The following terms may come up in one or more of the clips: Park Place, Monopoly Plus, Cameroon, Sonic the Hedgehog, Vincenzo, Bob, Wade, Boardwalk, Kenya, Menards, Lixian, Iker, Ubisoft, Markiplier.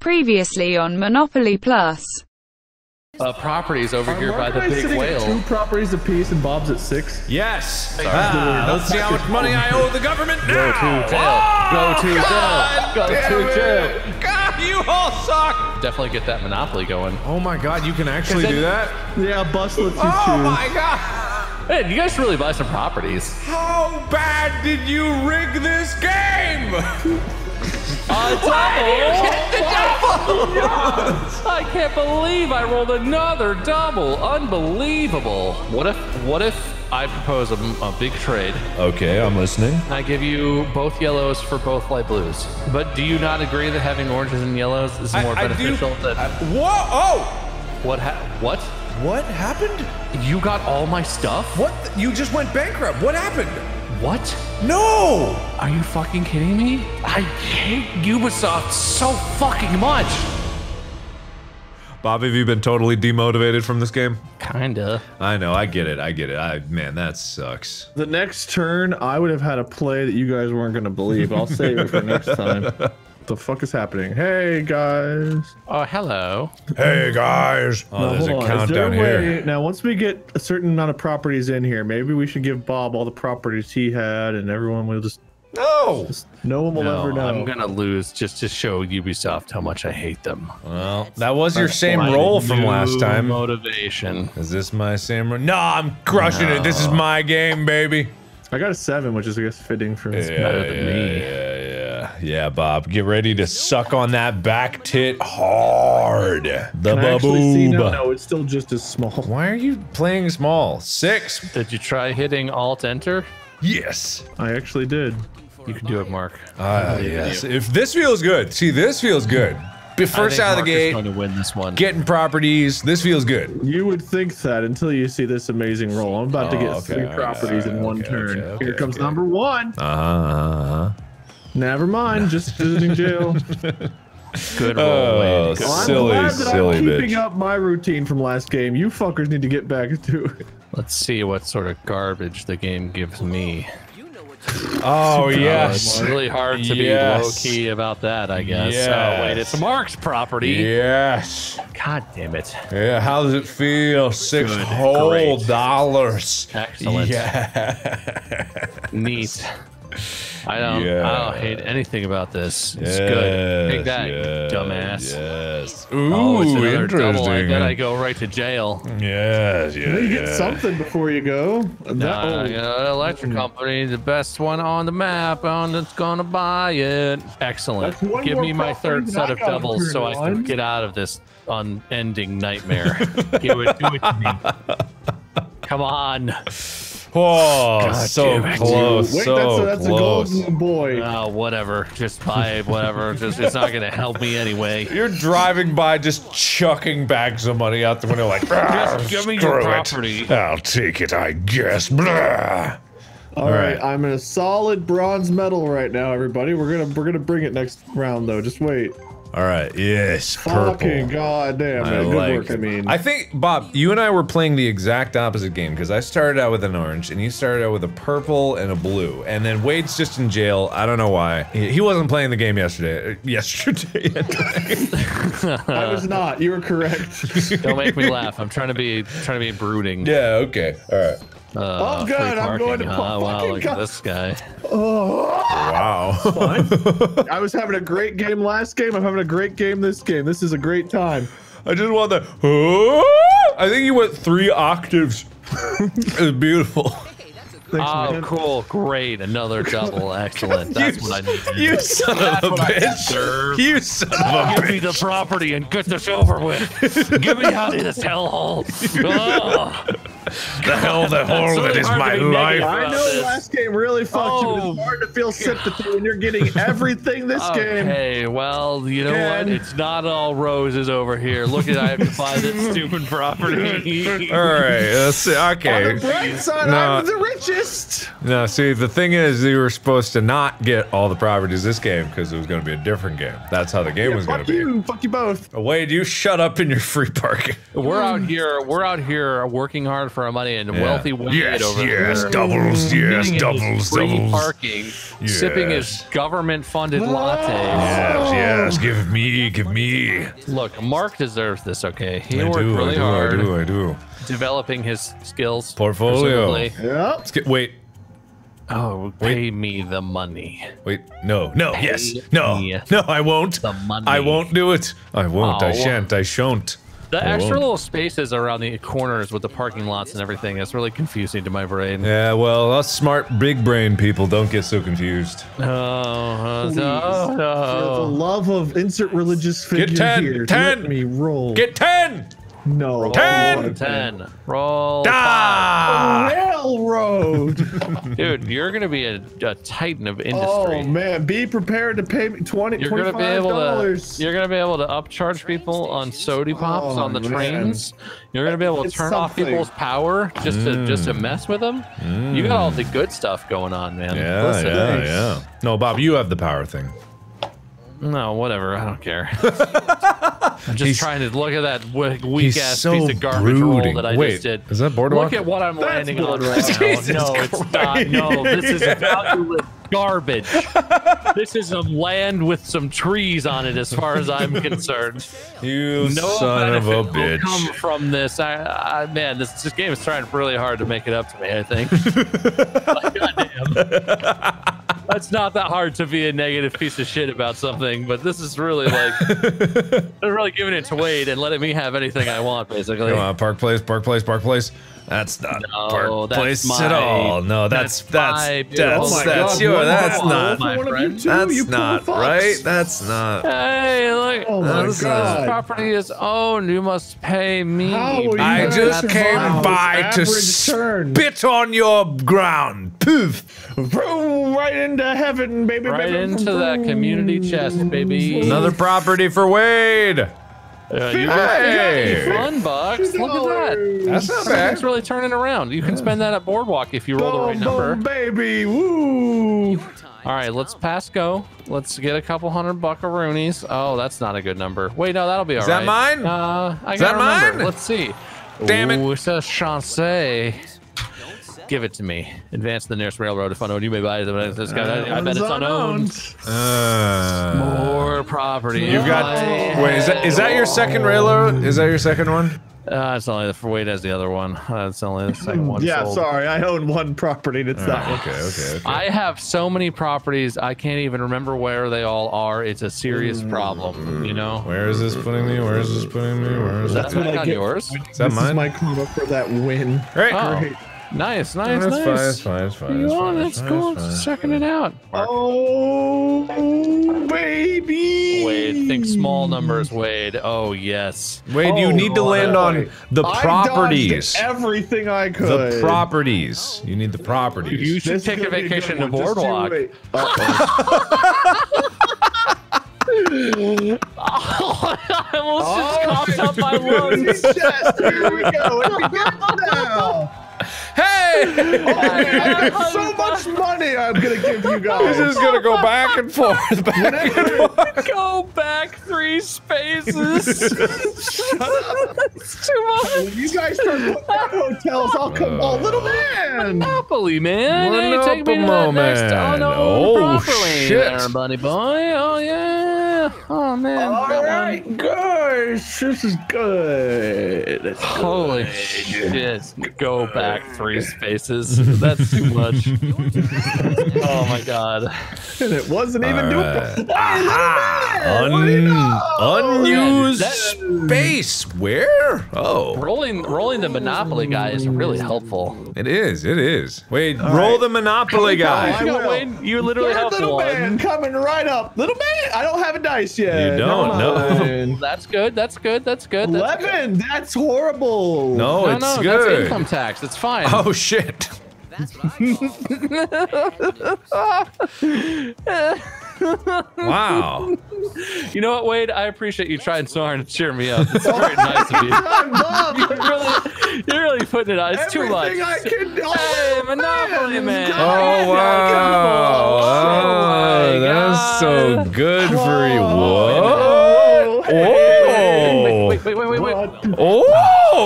Previously on Monopoly Plus. Properties over here by the big whale. At 2 properties apiece and Bob's at 6. Yes. Let's see how much money I owe the government now. Go to jail. God, you all suck. Definitely get that Monopoly going. Oh my God, you can actually do that? Yeah, bust lets you choose. Oh my God. Hey, you guys really buy some properties. How bad did you rig this game? Why did you get the double? I can't believe I rolled another double. Unbelievable. What if I propose a big trade? Okay, I'm listening. I give you both yellows for both light blues. But do you not agree that having oranges and yellows is more beneficial than... Whoa! Oh! What? What happened? You got all my stuff? What? You just went bankrupt. What happened? What? No! Are you fucking kidding me? I hate Ubisoft so fucking much. Bob, have you been totally demotivated from this game? Kinda. I know, I get it, I get it. Man, that sucks. The next turn, I would have had a play that you guys weren't gonna believe. I'll save it for next time. The fuck is happening? Hey guys. Oh, hello. Hey guys. Oh, now, there's a countdown here. Now, once we get a certain amount of properties in here, maybe we should give Bob all the properties he had, and everyone will just. No. No one will ever know. I'm gonna lose just to show Ubisoft how much I hate them. Well, that was your same role from last time. Motivation. Is this my same role? No, I'm crushing it. This is my game, baby. I got a 7, which is, I guess, fitting for this. Yeah, better than me. Yeah, Bob, get ready to suck on that back tit hard. The baboob. No, it's still just as small. Why are you playing small? 6. Did you try hitting Alt-Enter? Yes. I actually did. You can do it, Mark. Yes. If this feels good. See, this feels good. First out of the gate, going to win this one. Getting properties. This feels good. You would think that until you see this amazing roll. I'm about to get 3 properties in one turn. Here comes number 1. Never mind, just visiting jail. Good roll, Wade. Oh, I'm keeping up my routine from last game. You fuckers need to get back to it. Let's see what sort of garbage the game gives me. Oh, yes. It's really hard to be low-key about that, I guess. Yes. Oh, wait, it's Mark's property. Yes. God damn it. Yeah, how does it feel? $6 whole dollars. Excellent. Yeah. Neat. I don't hate anything about this. It's good. Take that, dumbass. Yes. Ooh, interesting. Double, and then I go right to jail. Yes, yes. Well, you get something before you go. Electric company, the best one on the map, and it's gonna buy it. Excellent. Give me my 3rd set of doubles so I can get out of this unending nightmare. do it to me. Come on. Whoa, God, so close. Wait, that's a golden boy. Oh, whatever. Just buy whatever. Just, it's not gonna help me anyway. You're driving by just chucking bags of money out the window like, just give me your property. I'll take it, I guess. Blah. All right, I'm in a solid bronze medal right now, everybody. We're gonna bring it next round though. Just wait. All right. Yes. Purple. Fucking goddamn. Good work. I mean, I think Bob, you and I were playing the exact opposite game because I started out with an orange and you started out with a purple and a blue, and then Wade's just in jail. I don't know why. He wasn't playing the game yesterday. I was not. You were correct. Don't make me laugh. I'm trying to be brooding. Yeah. Okay. All right. Oh God! I'm going to look at this guy. Oh. Wow! I was having a great game last game. I'm having a great game this game. This is a great time. I just want the. Oh, I think you went 3 octaves. It was beautiful. Thanks, man. Cool! Great! Another double! Excellent! That's what I need. You son of a bitch! You son of a bitch! Give me the property and get this over with. Give me out of this hellhole. The hole that is my life. I know the last game really fucked you. It's hard to feel sympathy when you're getting everything this game. Hey, well, you know what? It's not all roses over here. Look at I have to buy this stupid property. All right, let's see. Okay. On the bright side, I'm the richest. No, see, the thing is, you were supposed to not get all the properties this game because it was going to be a different game. That's how the game was going to be. Fuck you. Fuck you both. Wade, you shut up in your free parking. We're out here. We're out here working hard for for our money, and wealthy Wade over there. Doubles. Parking, sipping his government-funded latte. Give me. Look, Mark deserves this. Okay, he worked really hard. I do. Developing his skills. Portfolio. Yeah. Wait. Oh, pay me the money. Wait, no, I won't. The money. I won't do it. I won't. I shan't. I shan't. The extra little spaces around the corners with the parking lots and everything, that's really confusing to my brain. Yeah, well, us smart big brain people don't get so confused. No. For the love of insert religious figure here, let me roll. Get 10! No. Roll 10! Roll 5! Railroad! Dude, you're gonna be a titan of industry. Oh man, be prepared to pay me $25. You're gonna be able to upcharge people on soda pops on the trains. You're gonna be able to turn off people's power just to mess with them. Mm. You got all the good stuff going on, man. Yeah. No, Bob, you have the power thing. No, whatever. I don't care. I'm just trying to look at that weak-ass piece of garbage roll that I just did. Is that Boardwalk? Look at what I'm landing on right now. No, it's not. No, this is valueless garbage. This is a land with some trees on it, as far as I'm concerned. You son of a bitch. No benefit from this. Man, this game is trying really hard to make it up to me, I think. Goddamn. That's not that hard to be a negative piece of shit about something, but this is really like, they're really giving it to Wade and letting me have anything I want, basically. Come on, Park Place. That's not Park Place at all. No, that's not right. Hey, look, this property is owned. You must pay me. I just came by to spit on your ground. Poof. Right into heaven, baby. Right into that community chest, baby. Another property for Wade. You got $1. Look at that. That's not bad. It's really turning around. You can spend that at Boardwalk if you roll the right number. Baby, woo! All right, let's pass go. Let's get a couple hundred buckaroonies. Oh, that'll not a good number. Wait, no, that'll be all right. Is that mine? Is that mine? Let's see. Damn it! Ooh, it says chance. Give it to me. Advance the nearest railroad if unowned. You may buy it. I bet it's unowned. More property. You've got. Wait, is that your second railroad? Is that your second one? It's only the Wade has the other one. It's only the second one. Yeah, sold. Sorry, I own one property. And it's that. Right. Okay. I have so many properties. I can't even remember where they all are. It's a serious problem. You know. Where is this putting me? Where is this putting me? Where is that? That's on yours. Is that mine? This is my quota for that win. Great. Right. Oh. Nice. Fine. That's cool. Just checking it out. Mark. Oh, baby. Wade, think small numbers, Wade. Oh, yes. Wade, you need to land on the properties. I dodged everything I could. The properties. You need the properties. You should take a vacation to Boardwalk. I almost just coughed up my lungs. Here we go. What do we get now? Hey! I got so much money I'm gonna give you guys. This is gonna go back and forth, back and forth. Go back 3 spaces. Shut up. That's too much. Well, you guys start looking at hotels, I'll come. Oh, little man. Monopoly, man. Monopoly, hey, man. Oh, shit. There, buddy boy. Oh, yeah. Oh, man. Alright, guys. This is good. That's Holy good. Shit. Go back. 3 spaces. That's too much. Oh my god. And it wasn't even doable. Unused space. Where? Oh. Rolling the Monopoly guy is really helpful. It is. Wait, roll the Monopoly guy. You literally have little man coming right up. Little man, I don't have a dice yet. You don't? No. That's good. 11. That's horrible. No, it's good. That's income tax. It's fine. Oh shit. That's what I Wow. You know what, Wade? I appreciate you trying so hard to cheer me up. It's very nice of you. You're really putting it on. It's too much. Hey, Monopoly man. Oh wow. Oh, that's so good for you. Whoa. Wait. Oh,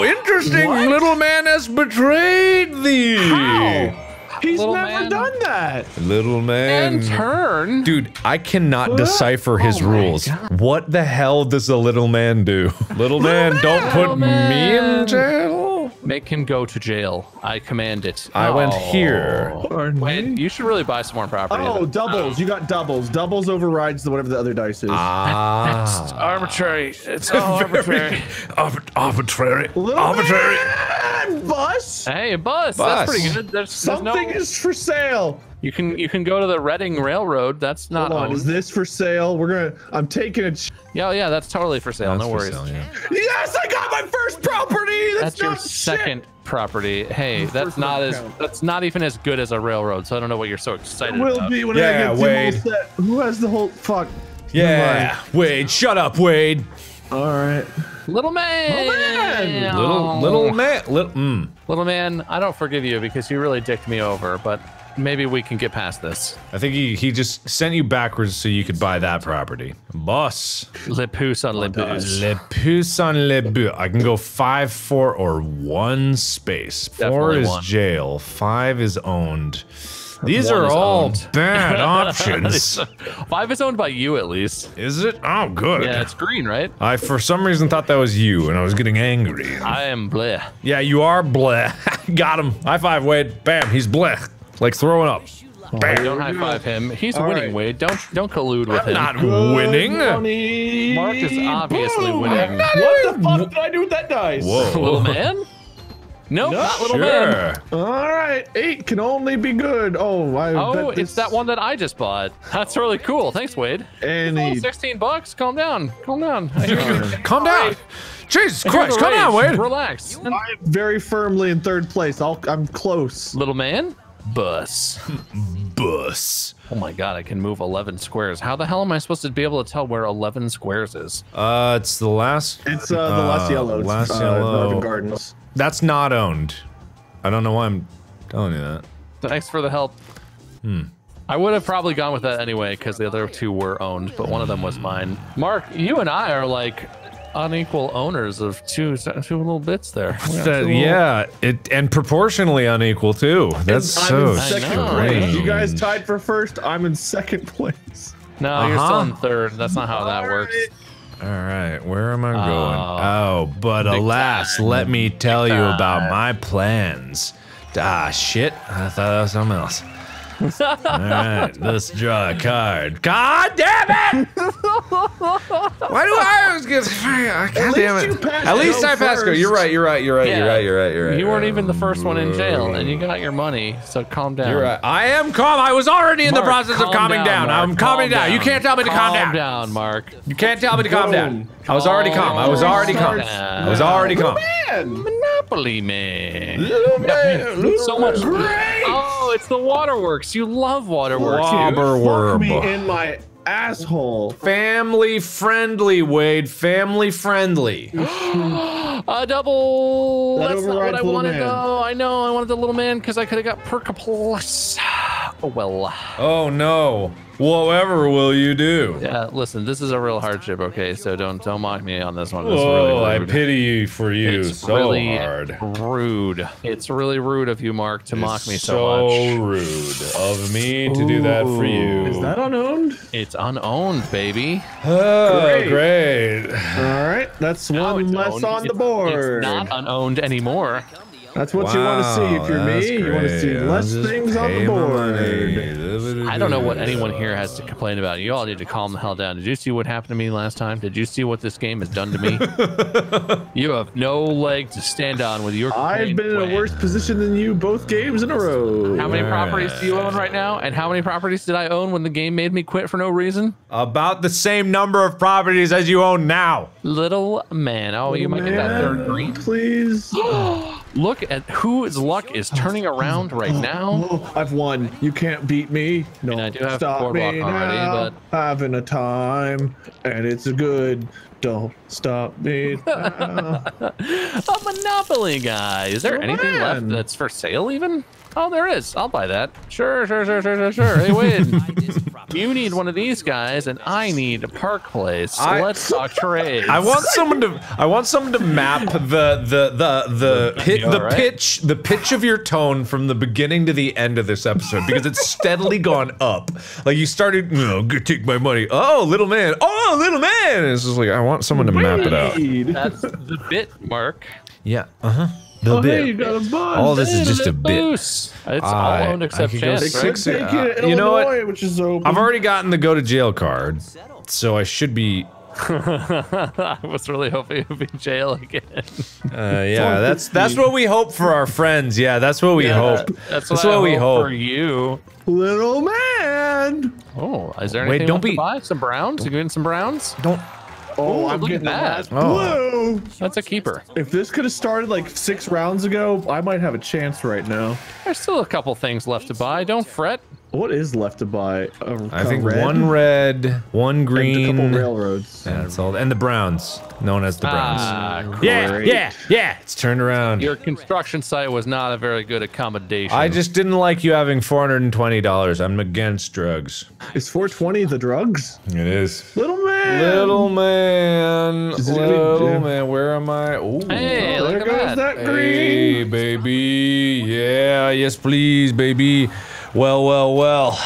interesting. interesting. What? Little man has betrayed thee. How? He's little never man. Done that. Little man. And turn. Dude, I cannot decipher his rules. God. What the hell does the little man do? Little man, don't put me in jail. Make him go to jail. I command it. I went here. Wait, you should really buy some more property. Oh, doubles. You got doubles. Doubles overrides the whatever the other dice is. Ah. It's arbitrary. It's all arbitrary. Arbitrary. Little arbitrary. Man, bus. Hey, a bus. That's pretty good. Something is for sale. You can go to the Reading Railroad. That's not. Hold on, is this for sale? I'm taking a. Yeah, yeah, that's totally for sale. No worries. Sale, yeah. Yes, I got my first property. That's your second property. Hey, that's not as. That's not even as good as a railroad. So I don't know what you're so excited about. It will be when I get Wade. Who has the whole fuck? Yeah, Wade. Shut up, Wade. All right. Little man. Little man. I don't forgive you because you really dicked me over, but. Maybe we can get past this. I think he just sent you backwards so you could buy that property. Boss. Le pouce on le bus. Le pouce on le bus. I can go 5, 4, or 1 space. 4 is jail. 5 is owned. These are all bad options. 5 is owned by you, at least. Is it? Oh, good. Yeah, it's green, right? I, for some reason, thought that was you, and I was getting angry. I am bleh. Yeah, you are bleh. Got him. High five, Wade. Bam, he's bleh. Like throwing up. Bam. Don't high five him. He's winning, Wade. Don't collude with him. I'm not winning. Mark is obviously winning. What the fuck did I do with that dice? Whoa. Little man? Nope, not little man. All right, 8 can only be good. Oh, it's that one that I just bought. That's really cool. Thanks, Wade. Any $16? Calm down. Calm down. Calm down. Jesus Christ! Calm down, Wade. Relax. I'm very firmly in 3rd place. I'm close. Little man. Bus. Oh my god, I can move 11 squares. How the hell am I supposed to be able to tell where 11 squares is? It's the last. It's the last yellow. Last yellow. Northern Gardens. That's not owned. I don't know why I'm telling you that. Thanks for the help. I would have probably gone with that anyway because the other 2 were owned, but one of them was mine. Mark, you and I are like unequal owners of two little bits there. Yeah, and proportionally unequal too. That's so strange. You guys tied for 1st. I'm in 2nd place. No, you're still in 3rd. That's not how that works. All right, where am I going? Oh, but alas, let me tell you about my plans. Ah, shit. I thought that was something else. All right, let's draw a card. God damn it! Why do I always get? God damn it! At least I passed. You're right. You weren't even the first one in jail, and you got your money. So calm down. You're right. I am calm. I was already in the process of calming down. I'm calming down. You can't tell me to calm down. Calm down, Mark. You can't tell me to calm down. I was already calm. I was already calm. I was already calm. Monopoly man. So much. Oh, it's the waterworks. You love waterworks. Fuck me in my asshole. Family friendly, Wade. Family friendly. A double. That's not what I wanted though. I know. I wanted the little man because I could have got Park Place. Oh well. Oh no. Whatever will you do? Yeah, listen, this is a real hardship, okay? So don't mock me on this one. It's really rude. I pity you for you. It's so really hard. Rude. It's really rude of you, Mark, to mock me so much. So rude of me to do that for you. Is that unowned? It's unowned, baby. Oh, great. All right, that's one less owned. On the board. It's not unowned anymore. That's what you want to see if you're me. You want to see less things on the board. I don't know what anyone here has to complain about. You all need to calm the hell down. Did you see what happened to me last time? Did you see what this game has done to me? You have no leg to stand on with your I've been in a worse position than you both games in a row. How many properties do you own right now? And how many properties did I own when the game made me quit for no reason? About the same number of properties as you own now. Little man. Oh, you might get that 3rd green. Please. Look at whose luck is turning around right now. Oh, I've won. You can't beat me. No, and I do have Boardwalk already, but having a time, and it's good. Don't stop me. A Monopoly guy. Is there anything left that's for sale even? Oh, there is. I'll buy that. Sure. Hey, Wade. You need one of these guys, and I need a Park Place. So let's talk trades. I want someone to map the pitch of your tone from the beginning to the end of this episode, because it's steadily gone up. Like you started, oh, take my money. Oh, little man. Oh, little man. It's just like I want someone to map it out. That's the bit, Mark. Yeah. Uh huh. The bit. Hey, all this is just a bit. It's all owned except Chance. You know what? Which is open. I've already gotten the go to jail card, so I should be. I was really hoping it would be jail again. Yeah, that's what we hope for our friends. Yeah, that's what we hope. That's what we hope for you, little man. Oh, is there anything to buy? Some browns? You getting some browns? Don't. Oh, I'm getting that. Blue. That's a keeper. If this could have started like 6 rounds ago, I might have a chance right now. There's still a couple things left to buy. Don't fret. What is left to buy? I think red? 1 red, 1 green, and a couple railroads. That's all. And the browns, known as the browns. Yeah. It's turned around. Your construction site was not a very good accommodation. I just didn't like you having $420. I'm against drugs. Is 420 the drugs? It is. Little man. Little man. Little man. Where am I? Ooh, hey, there goes that green. Hey, baby. Yeah. Yes, please, baby. Well, well, well.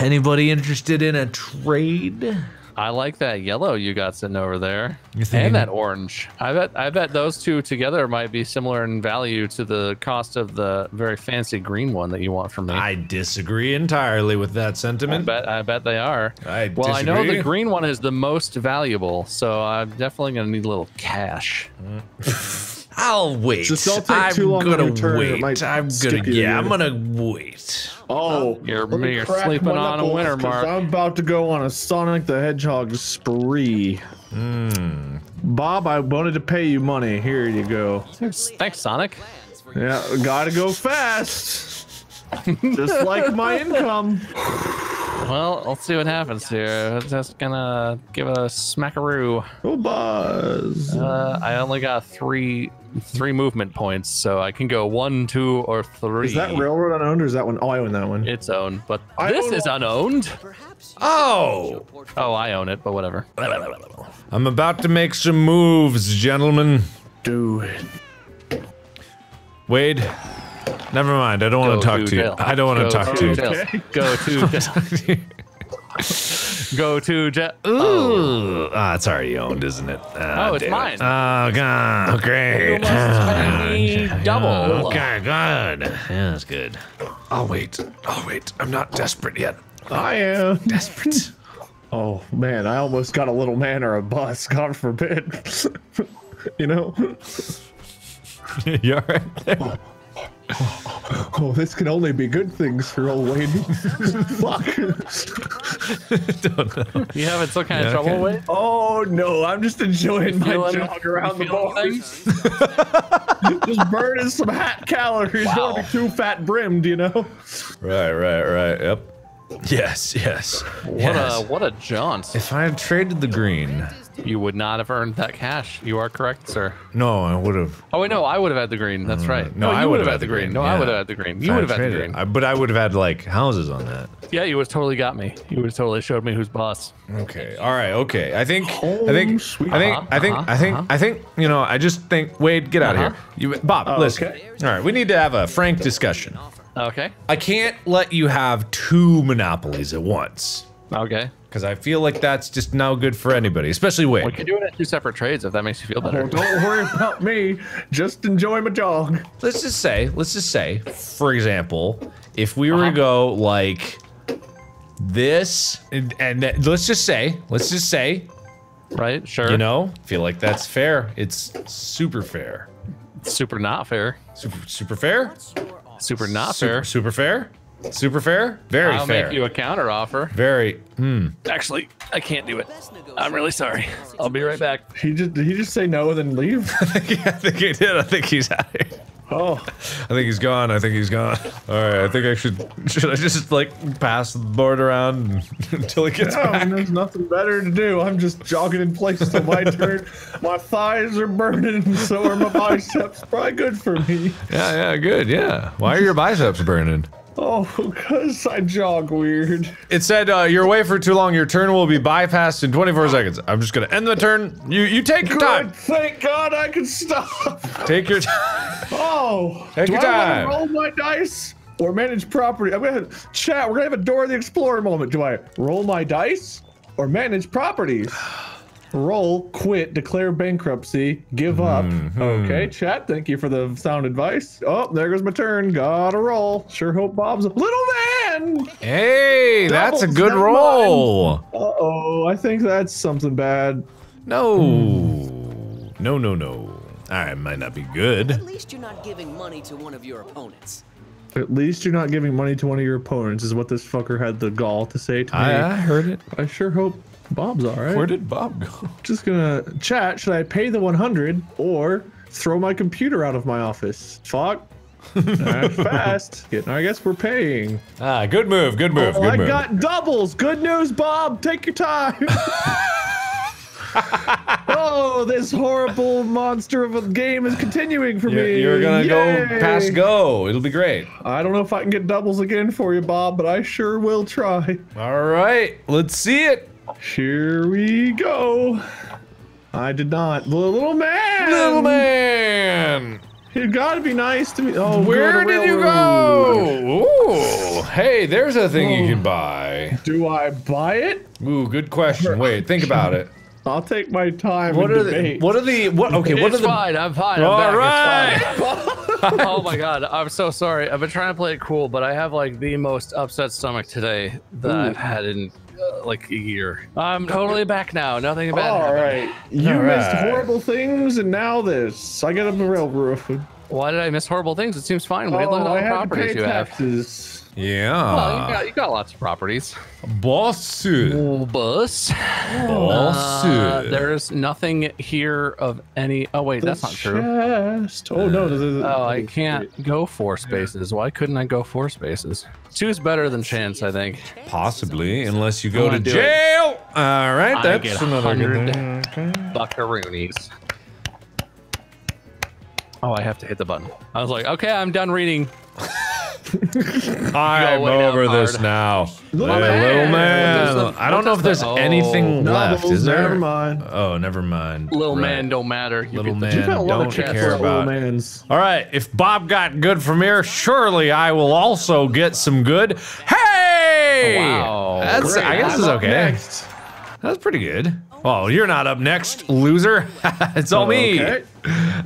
Anybody interested in a trade? I like that yellow you got sitting over there, and that orange. I bet those two together might be similar in value to the cost of the very fancy green one that you want from me. I disagree entirely with that sentiment. I bet they are. Well, I disagree. I know the green one is the most valuable, so I'm definitely gonna need a little cash. I'll wait. I'm gonna wait. Oh, you're sleeping on a winner, Mark. I'm about to go on a Sonic the Hedgehog spree. Mm. Bob, I wanted to pay you money. Here you go. Thanks, Sonic. Yeah, gotta go fast. Just like my income. Well, let's see what happens here. That's gonna give a smackaroo. Oh, Buzz. I only got three movement points, so I can go 1, 2, or 3. Is that railroad unowned or is that one? Oh, I own that one. It's owned, but this is unowned. Oh! Oh, I own it, but whatever. I'm about to make some moves, gentlemen. Do it. Wade. Never mind. I don't want to talk to you. I don't want to talk to you. Go to go to jail. Ooh, it's already owned, isn't it? Oh, it's mine. Oh god, great. Double. Okay, good. Yeah, that's good. I'll wait. I'll wait. I'm not desperate yet. I am desperate. Oh man, I almost got a little man or a bus. God forbid. You know. You're right there. Oh, this can only be good things for old Wade. Fuck. Don't know. You having some kind of trouble, Wade? Oh no, I'm just enjoying my jog around the bar. Just burning some hat calories. Wow. Don't be too fat brimmed, you know. Right. Yep. Yes. What a jaunt. If I had traded the green, you would not have earned that cash. You are correct, sir. No, I would have. Oh wait, no, I would have had the green. That's right. No, I would have had the green. No, I would have had the green. You would have had the green. But I would have had like houses on that. Yeah, you would have totally got me. You would have totally showed me who's boss. Okay. All right. Okay. I think. You know. I just think. Wade, get out of here. You, Bob. Listen. Okay. All right. We need to have a frank discussion. Okay. I can't let you have 2 monopolies at once. Okay. Because I feel like that's just not good for anybody, especially Wade. We can do it at 2 separate trades if that makes you feel better. Oh, don't worry about me. Just enjoy my dog. Let's just say, for example, if we were to go like this, and let's just say, right? Sure. You know, feel like that's fair. It's super fair. Super not fair. Super fair. Super not fair. Super fair. Super fair. Very fair. I'll make you a counter offer. Very. Actually, I can't do it. I'm really sorry. I'll be right back. Did he just say no and then leave? I think he did. I think he's out of here. Oh, I think he's gone. I think he's gone. All right. I think I should I just like pass the board around until he gets back? And there's nothing better to do. I'm just jogging in place until my turn. My thighs are burning, and so are my biceps. Probably good for me. Yeah. Good. Yeah. Why are your biceps burning? Oh, because I jog weird. It said, you're away for too long, your turn will be bypassed in 24 seconds. I'm just gonna end the turn. You take your time. Thank God I can stop. Take your time. Oh. Take your time. Do I wanna roll my dice or manage property? I'm gonna chat, we're gonna have a Dora the Explorer moment. Do I roll my dice or manage properties? Roll, quit, declare bankruptcy, give up. Okay, chat, thank you for the sound advice. Oh, there goes my turn. Gotta roll. Sure hope Bob's a little man. Hey, that's a good roll. Uh-oh, I think that's something bad. No. No, no, no. I might not be good. At least you're not giving money to one of your opponents. At least you're not giving money to one of your opponents is what this fucker had the gall to say to me. I heard it. I sure hope Bob's all right. Where did Bob go? Just gonna chat. Should I pay the 100 or throw my computer out of my office? Fuck. Fast. I guess we're paying. Ah, good move. Good move. Oh, good move. I got doubles. Good news, Bob. Take your time. Oh, this horrible monster of a game is continuing for me. You're gonna go past go. It'll be great. I don't know if I can get doubles again for you, Bob, but I sure will try. All right. Let's see it. Here we go. I did not. Little man! Little man! You gotta be nice to me. Oh, where did you go? Ooh. Hey, there's a thing you can buy. Do I buy it? Ooh, good question. Wait, think about it. I'll take my time. What are the? What are the? What? Okay. What are the? Fine. I'm fine. All right. Oh my God. I'm so sorry. I've been trying to play it cool, but I have like the most upset stomach today that I've had in like a year. I'm totally back now. Nothing bad happened. All right. You missed horrible things, and now this. I get up the railroad. Why did I miss horrible things? It seems fine. Wait, look at all the properties you have. Yeah. Well, you got lots of properties. Boss. Boss. There's nothing here of any. Oh wait, that's not true. Oh no. I can't go four spaces. Why couldn't I go four spaces? Two is better than chance, I think. Possibly, unless you go to jail. All right, that's another good thing. Buckaroonies. Oh, I have to hit the button. I was like, okay, I'm done reading. I'm over this now. Little man. I don't know if there's anything left. Is there? Never mind. Oh, never mind. Little man don't matter. Little man don't care about. All right, if Bob got good from here, surely I will also get some good. Hey! Wow. That's, I guess, is okay. That's pretty good. Oh, you're not up next, loser. It's all me. Okay.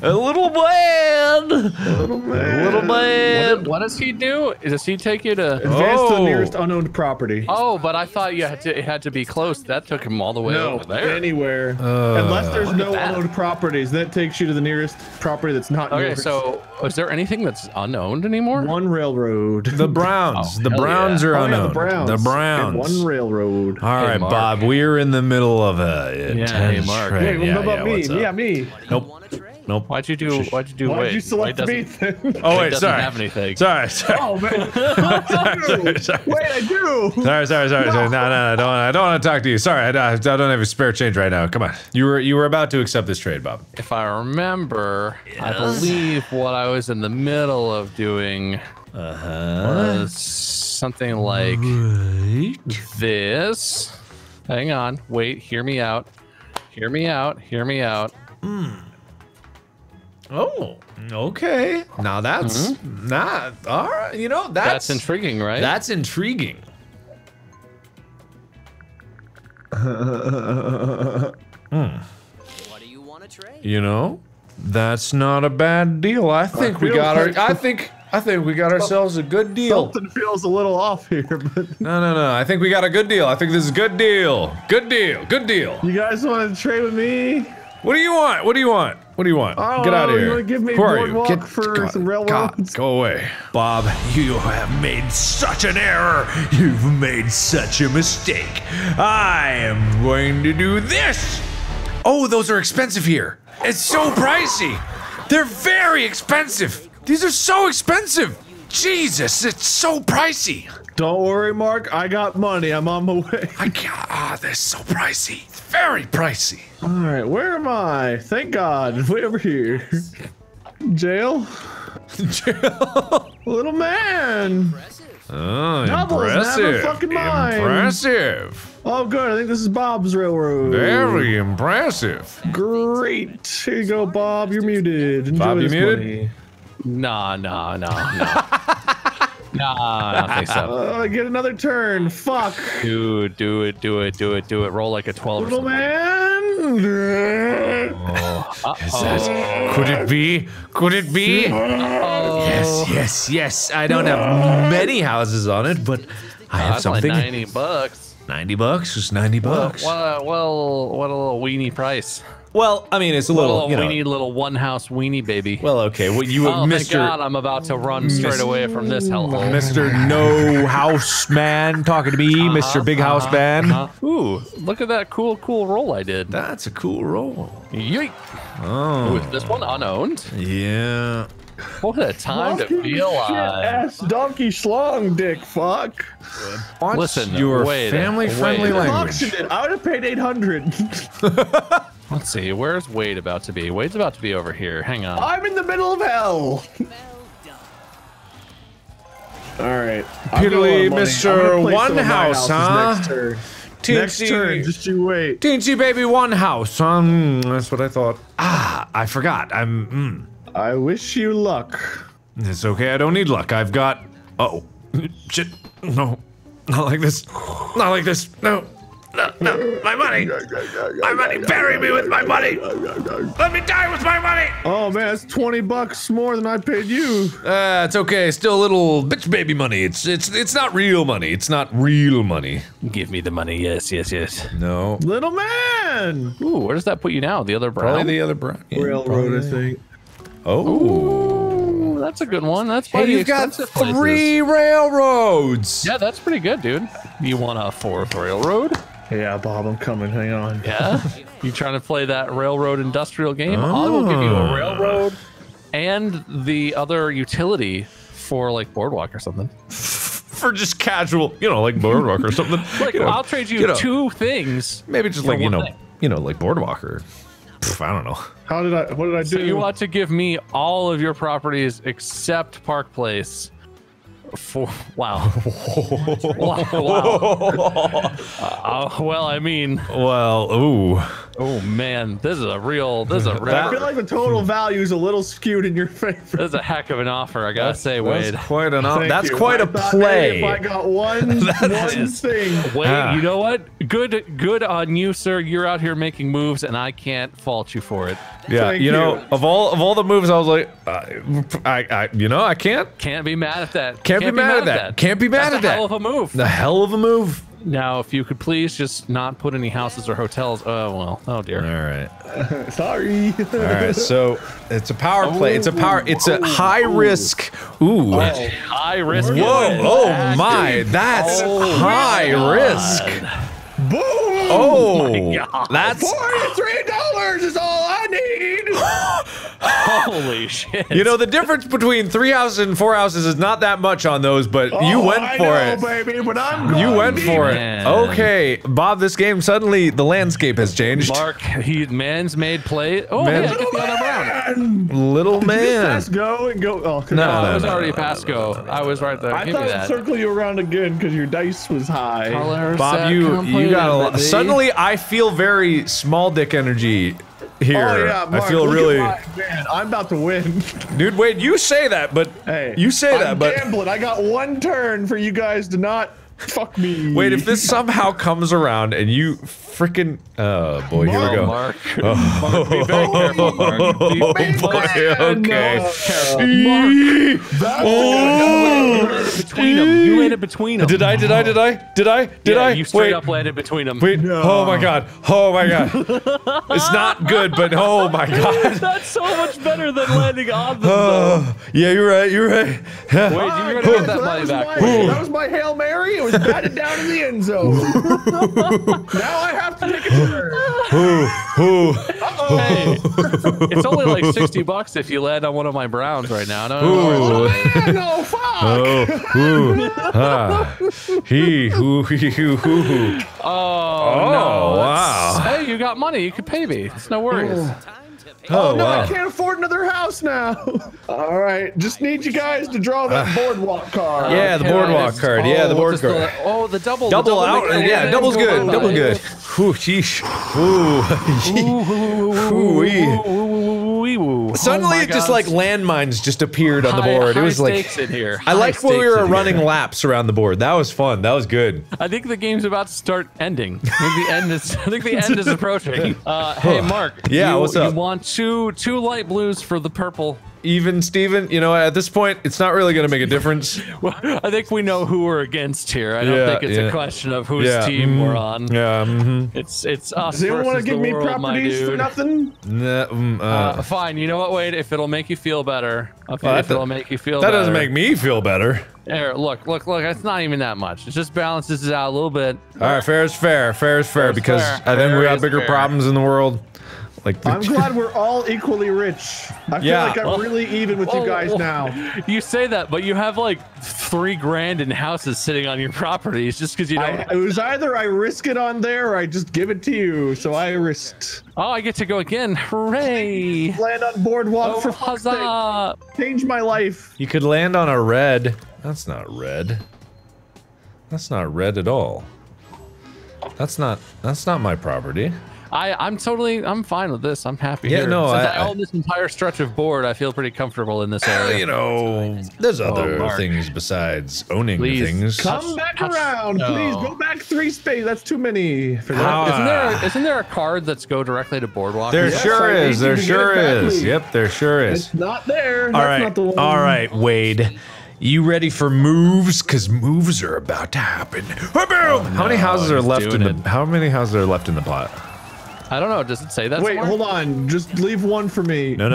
A little man. Little man. Little man. What does he do? Does he take you to advance to the nearest unowned property? Oh, but I thought you had to be close. That took him all the way over there. Anywhere. Unless there's no unowned properties, that takes you to the nearest property that's not yours. Okay, so is there anything that's unowned anymore? One railroad. The Browns. The Browns are unowned. The Browns. The Browns. One railroad. All right, Bob. We're in the middle of a tense train. Hey, what about me? Yeah, me. Nope. Nope. Why'd you do Wade? You select me then? Oh, wait, sorry. Have anything. Sorry. Oh, man. Sorry. Wait, I do. Sorry. No, I don't want to talk to you. Sorry, I don't have a spare change right now. Come on. You were about to accept this trade, Bob. If I remember, I believe what I was in the middle of doing was something like this. Hang on. Wait, hear me out. Mm. Oh, okay. Now that's not all right. You know, that's intriguing, right? That's intriguing. What do you want to trade? You know, that's not a bad deal. I think we got ourselves a good deal. Something feels a little off here, but... No. I think we got a good deal. I think this is a good deal. Good deal. You guys want to trade with me? What do you want? Oh, get out of here. Give me Boardwalk for some railroads? God, go away. Bob, you have made such an error. You've made such a mistake. I am going to do this. Oh, those are expensive here. It's so pricey. They're very expensive. These are so expensive. Jesus, it's so pricey. Don't worry, Mark. I got money. I'm on my way. They're so pricey. It's very pricey. All right, where am I? Thank God. Way over here. Jail. Little man. Oh, Novel's impressive. Fucking mine. Impressive. Oh, good. I think this is Bob's railroad. Very impressive. Great. Here you go, Bob. You're muted. Enjoy Bob, you muted? Money. Nah, nah, nah, nah. Nah, I don't think so. Get another turn. Fuck. Dude, do it, do it, do it, do it. Roll like a 12 little or something. Man. Oh. Uh-oh. Could it be? Could it be? Uh-oh. Yes, yes, yes. I don't have many houses on it, but I have something. Like 90 bucks. 90 bucks? Just 90 bucks. What a little weenie price. Well, I mean, it's a little, you know. We need a little one-house weenie, baby. Well, okay. Well, you, oh, Mr. Thank God, I'm about to run straight away from this hellhole. Mr. No House Man talking to me, Mr. Big House Man. Ooh, look at that cool roll I did. That's a cool roll. Yeet. Oh. Ooh, is this one unowned? Yeah. What a time to feel alive. Ass donkey schlong dick, fuck. Watch listen, your family-friendly language. I would have paid 800. Let's see, where's Wade about to be? Wade's about to be over here. Hang on. I'm in the middle of hell. All right. Piddly, Mr. One House, huh? Next turn, just you wait. Teensy baby, one house. That's what I thought. Ah, I forgot. I'm. I wish you luck. It's okay. I don't need luck. I've got. Uh-oh. Shit. No. Not like this. Not like this. No. No, no, my money! My money! Bury me with my money! Let me die with my money! Oh man, that's 20 bucks more than I paid you. It's okay. Still a little bitch baby money. It's not real money. It's not real money. Give me the money. Yes, yes, yes. No. Little man! Ooh, where does that put you now? The other brown? Probably the other brown. Railroad, I think. Oh. Ooh, that's a good one. That's hey, you've got three railroads! Yeah, that's pretty good, dude. You want a fourth railroad? Yeah, Bob, I'm coming. Hang on. Yeah? You trying to play that railroad industrial game? Oh. I will give you a railroad and the other utility for, like, Boardwalk or something. For just casual, you know, like Boardwalk or something. Like, you know, I'll trade you, two things. Maybe just, like, you know, like Boardwalk or... I don't know. How did I... What did I do? So you ought to give me all of your properties except Park Place. Wow. Wow. Wow. Well, I mean. Well, ooh. Oh man, this is a real. This is a. I feel like the total value is a little skewed in your favor. This is a heck of an offer, I gotta say, Wade. That's quite an offer. That's quite a play. If I got one thing. Wade, you know what? Good on you, sir. You're out here making moves, and I can't fault you for it. Yeah, you know, of all the moves, I was like, I you know, I can't be mad at that. Can't be mad at that. Can't be mad at that. Hell of a move. The hell of a move. Now, if you could please just not put any houses or hotels. Oh well. Oh dear. All right. Sorry. All right. So it's a power play. It's a power. It's a high risk. Ooh. Oh. High risk. Whoa. Oh my. That's high risk. Boom. Oh my God. That's $43 is all I need. Holy shit. You know, the difference between 3 houses and 4 houses is not that much on those, but you went for it. Baby, but I'm you went for it. Man. Okay, Bob, this game, suddenly the landscape has changed. Mark, man's made play. Oh, man, look at the other brown. Little man. Did you pass go and go? Oh, no, it was already pass go. I was right there. I thought I'd circle you around again because your dice was high. Bob, you got a lot. Suddenly, I feel very small dick energy. Here, oh, yeah, Mark, I feel really. Man, I'm about to win, dude. Wade, you say that, but hey, you say that, but gambling. I got one turn for you guys to not fuck me. Wade, if this somehow comes around and you freaking, oh boy, here we go. Mark, be very careful, Mark. Okay. You landed between them. Did I? You straight up landed between them. Wait. No. Oh my god. It's not good, but oh my god. That's so much better than landing on them. Yeah, you're right. Yeah. Wade, you're gonna get that money back. That was my Hail Mary. It was batted down in the end zone. Now I have to take a turn. Hey, it's only like 60 bucks if you land on one of my browns right now. No, man, no, fuck. Oh, no. Wow. Hey, you got money. You could pay me. It's no worries. Oh, no, wow. I can't afford another house now. All right, just need you guys to draw that boardwalk card. Yeah, the boardwalk card. Yeah, the board card. Oh, the double. Double out. Yeah, double's good. Double good. Ooh, sheesh. Ooh. Suddenly, it just like landmines just appeared on the board. It was like in here. I liked when we were running laps around the board. That was fun. That was good. I think the game's about to start ending. I think the end is approaching. Hey, Mark. Yeah, what's up? You want two light blues for the purple. Even Steven, you know, at this point, it's not really going to make a difference. Well, I think we know who we're against here. I don't think it's a question of whose team we're on. Yeah, it's us. Does anyone want to give me properties for nothing? Nah, fine. You know what, Wade? If it'll make you feel better, okay. Well, if it'll make you feel better. That doesn't make me feel better. Here, look. It's not even that much. It just balances it out a little bit. All right, fair is fair. Fair is fair because I think we got bigger problems in the world. Like I'm glad we're all equally rich. I feel like I'm really even with you guys now. You say that, but you have like $3 grand in houses sitting on your properties just because you don't. It was either I risk it on there or I just give it to you, so I risked. Oh, I get to go again. Hooray. Land on boardwalk for fuck's sake. Change my life. You could land on a red. That's not red. That's not red at all. That's not my property. I'm fine with this. I'm happy. Yeah, here. No, since I own this entire stretch of board. I feel pretty comfortable in this area. You know, there's other things besides owning things. Come back around, please. Go back 3 spaces. That's too many. For that. Isn't there a card that's go directly to boardwalk? There sure is. There sure is. Yep, there sure is. It's not there. All right. Not the one. All right, Wade. You ready for moves? Cause moves are about to happen. Boom! Oh, no, how many houses are left in the? How many houses are left in the pot? I don't know. Does it say that? Wait, hold on. Just leave one for me. No.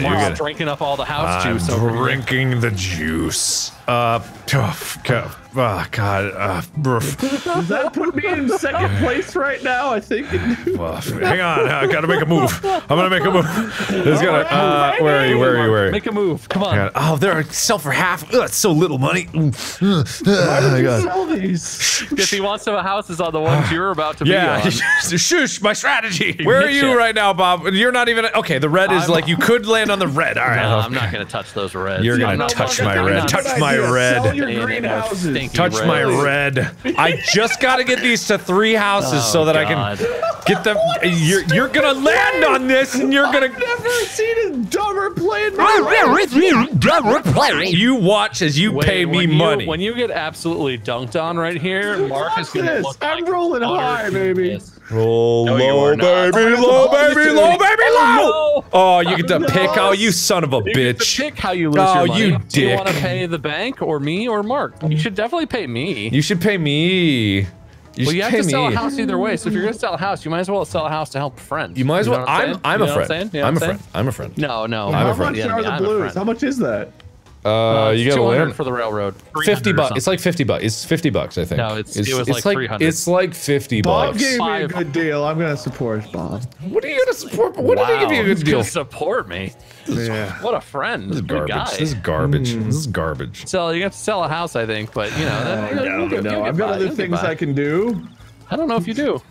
Mark's drinking up all the house juice. I'm drinking the juice. God. Does that put me in second place right now? I think. Well, hang on. I gotta make a move. I'm gonna make a move. There's gonna. Where are you? Make a move. Come on. Oh, they're sell for half. That's so little money. Why would you sell these? Because he wants to houses on the ones you're about to be on. Yeah. Shush. My strategy. Where are you right now, Bob? You're not even. Okay, the red is like you could land on the red. All right. No, I'm not gonna touch those reds. You're gonna touch my red. Touch my red. Sell your greenhouses. Touch red. My red. I just got to get these to 3 houses so that I can get them. You're gonna land on this, and you're gonna. I've never seen a dumber play in my life. You watch as you pay me money. When you get absolutely dunked on right here, Mark is gonna look like I'm rolling high, baby. Roll low, baby, low, baby, low, baby, low. Oh, you get to pick. Oh, you son of a bitch. You get to pick how you lose your money. Oh, you dick. Do you want to pay the bank or me or Mark? You should definitely pay me. You should pay me. Well, you have to sell a house either way. So if you're gonna sell a house, you might as well sell a house to help a friend. You might as well. I'm a friend. I'm a friend. I'm a friend. No. How much are the blues? How much is that? You got to land for the railroad. $50. It's like $50. It's $50, I think. No, it was like $300. It's like $50. Bob gave me a good deal. I'm gonna support Bob. What are you gonna support? What did he give you a good deal? Support me. Yeah. What a friend. This is garbage. Guy. This is garbage. This is garbage. So you have to sell a house, I think. But you know, no. I've got other things I can do. I don't know if you do.